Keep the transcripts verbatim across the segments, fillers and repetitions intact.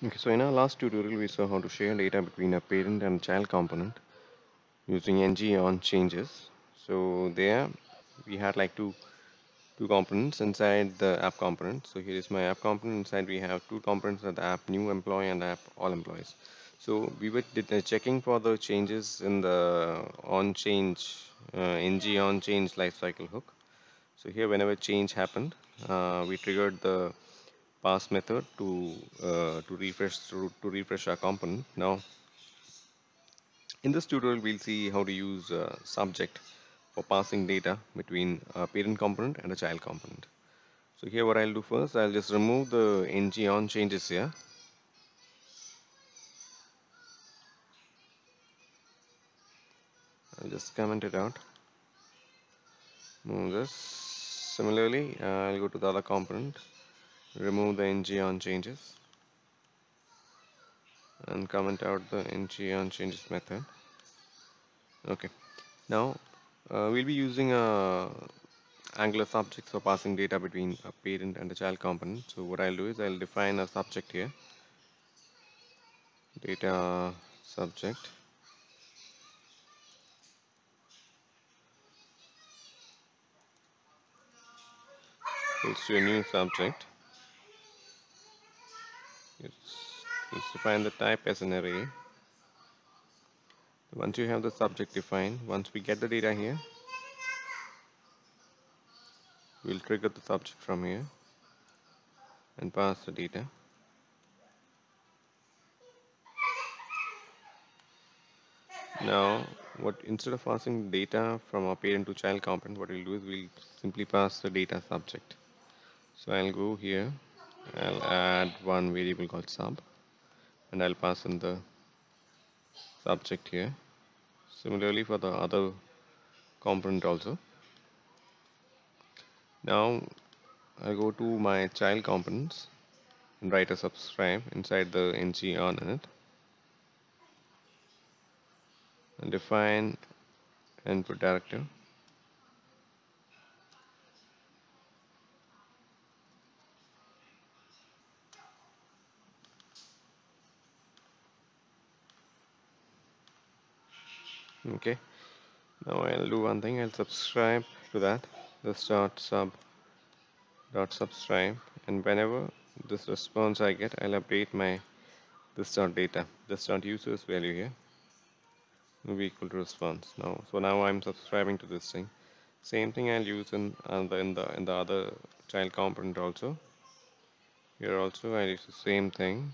Okay, so in our last tutorial, we saw how to share data between a parent and child component using ngOnChanges. So there we had like two two components inside the app component. So here is my app component. Inside we have two components, the app new employee and app all employees. So we were checking for the changes in the on change uh, ngOnChange lifecycle hook. So here, whenever change happened, uh, we triggered the pass method to uh, to refresh to, to refresh our component. Now in this tutorial we'll see how to use uh, subject for passing data between a parent component and a child component. So here what I'll do first, I'll just remove the ngOnChanges here. I'll just comment it out, move this. Similarly, uh, I'll go to the other component, remove the ngOnChanges and comment out the ngOnChanges method. Okay, now uh, we'll be using a Angular subject for passing data between a parent and a child component. So what I'll do is I'll define a subject here, data subject, it's to a new subject. Let's define the type as an array. Once you have the subject defined, once we get the data here, we'll trigger the subject from here and pass the data. Now, what instead of passing data from our parent to child component, what we'll do is we'll simply pass the data subject. So I'll go here. I'll add one variable called sub and I'll pass in the subject here. Similarly for the other component also. Now I'll go to my child components and write a subscribe inside the ngOnInit and define input directive. Okay, now I'll do one thing, I'll subscribe to that, this dot sub dot subscribe, and whenever this response I get, I'll update my this dot data, this dot users value here will be equal to response. Now so now I'm subscribing to this thing. Same thing I'll use in and in the in the other child component also. Here also I use the same thing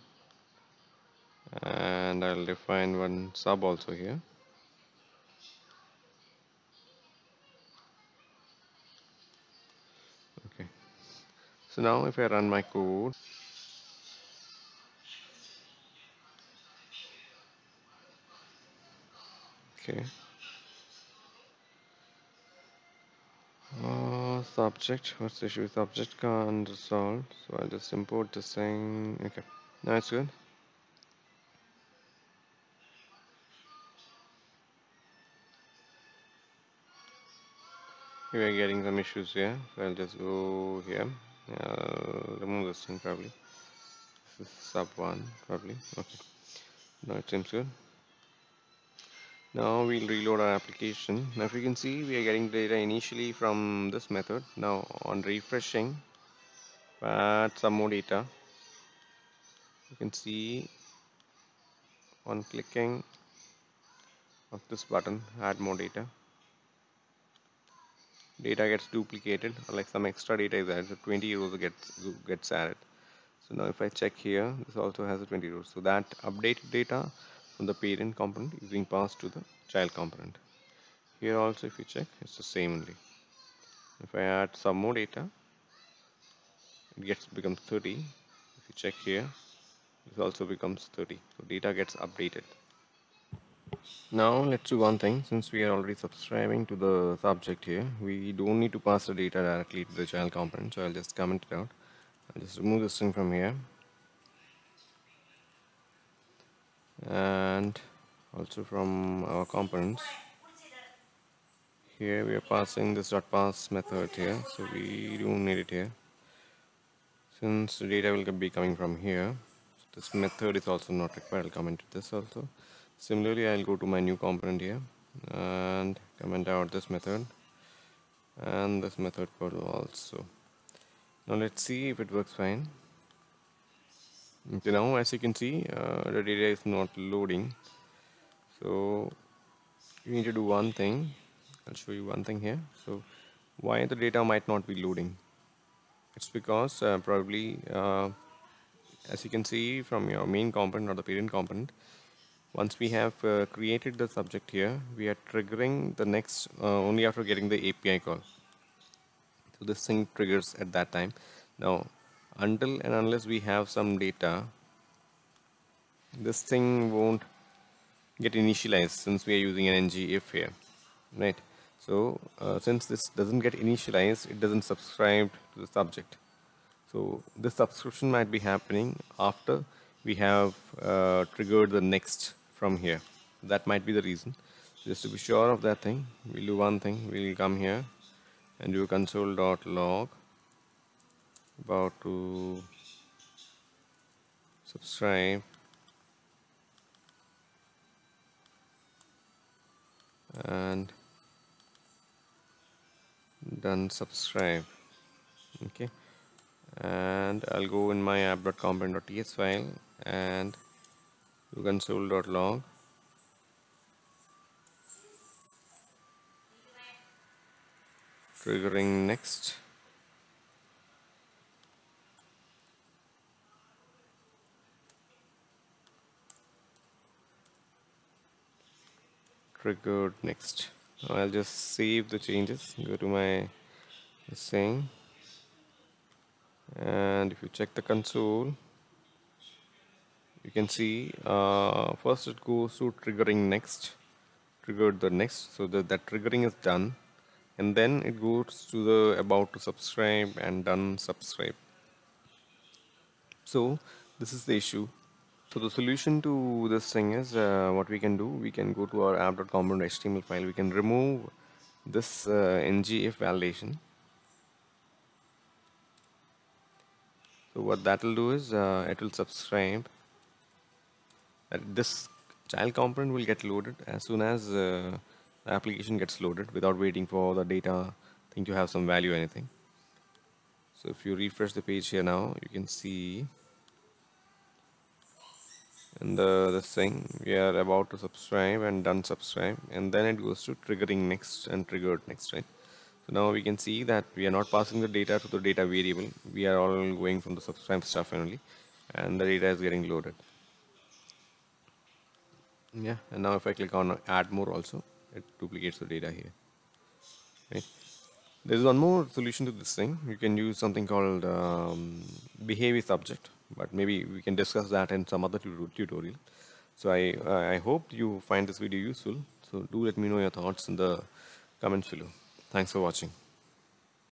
and I'll define one sub also here. So now if I run my code, okay, uh, subject, what's the issue, subject can't resolve, so I'll just import this thing. Okay, now it's good. We are getting some issues here, so I'll just go here. I'll remove this thing probably. This is sub one probably. Okay. Now it seems good. Now we'll reload our application. Now if you can see, we are getting data initially from this method. Now on refreshing, add some more data. You can see on clicking of this button, add more data. Data gets duplicated, or like some extra data is added, so twenty rows gets gets added. So now if I check here, this also has a twenty rows. So that updated data from the parent component is being passed to the child component. Here also if you check, it's the same only. If I add some more data, it gets becomes thirty. If you check here, this also becomes thirty. So data gets updated. Now let's do one thing, since we are already subscribing to the subject here, we don't need to pass the data directly to the child component, so I'll just comment it out. I'll just remove this thing from here and also from our components. Here we are passing this dot pass method here, so we don't need it here since the data will be coming from here. This method is also not required. I'll comment this also. Similarly, I'll go to my new component here and comment out this method and this method code also. Now let's see if it works fine. Okay, now as you can see, uh, the data is not loading. So you need to do one thing. I'll show you one thing here. So why the data might not be loading? It's because uh, probably uh, as you can see from your main component or the parent component, once we have uh, created the subject here, we are triggering the next uh, only after getting the A P I call. So this thing triggers at that time. Now until and unless we have some data, this thing won't get initialized, since we are using an ngIf here, right? So uh, since this doesn't get initialized, it doesn't subscribe to the subject. So this subscription might be happening after we have uh, triggered the next from here. That might be the reason. Just to be sure of that thing, we'll do one thing. We'll come here and do console.log about to subscribe and done subscribe. Okay, and I'll go in my app.component.ts file and do console.log triggering next. Triggered next. Now I'll just save the changes, go to my thing, and if you check the console, you can see uh, first it goes to triggering next, triggered the next, so that that triggering is done, and then it goes to the about to subscribe and done subscribe. So this is the issue. So the solution to this thing is uh, what we can do, we can go to our app.component.html file, we can remove this uh, ngIf validation. So what that will do is uh, it will subscribe. Uh, this child component will get loaded as soon as uh, the application gets loaded, without waiting for the data thing to have some value or anything. So if you refresh the page here now, you can see and the this thing, we are about to subscribe and done subscribe, and then it goes to triggering next and triggered next, right? So now we can see that we are not passing the data to the data variable, we are all going from the subscribe stuff only, and the data is getting loaded. Yeah, and now if I click on add more also, it duplicates the data here, right? There is one more solution to this thing. You can use something called um, behavior subject, but maybe we can discuss that in some other tutorial. So I, I hope you find this video useful. So do let me know your thoughts in the comments below. Thanks for watching.